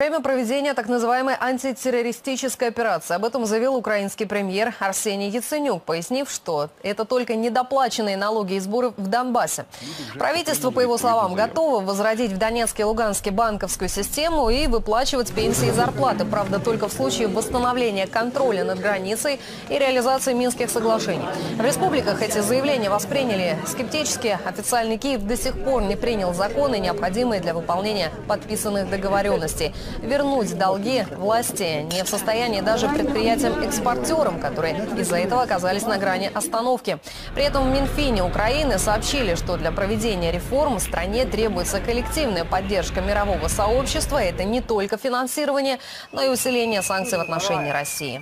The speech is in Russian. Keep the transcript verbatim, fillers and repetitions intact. Время проведения так называемой антитеррористической операции. Об этом заявил украинский премьер Арсений Яценюк, пояснив, что это только недоплаченные налоги и сборы в Донбассе. Правительство, по его словам, готово возродить в Донецке и Луганске банковскую систему и выплачивать пенсии и зарплаты. Правда, только в случае восстановления контроля над границей и реализации Минских соглашений. В республиках эти заявления восприняли скептически. Официальный Киев до сих пор не принял законы, необходимые для выполнения подписанных договоренностей. Вернуть долги власти не в состоянии даже предприятиям-экспортерам, которые из-за этого оказались на грани остановки. При этом в Минфине Украины сообщили, что для проведения реформ стране требуется коллективная поддержка мирового сообщества. Это не только финансирование, но и усиление санкций в отношении России.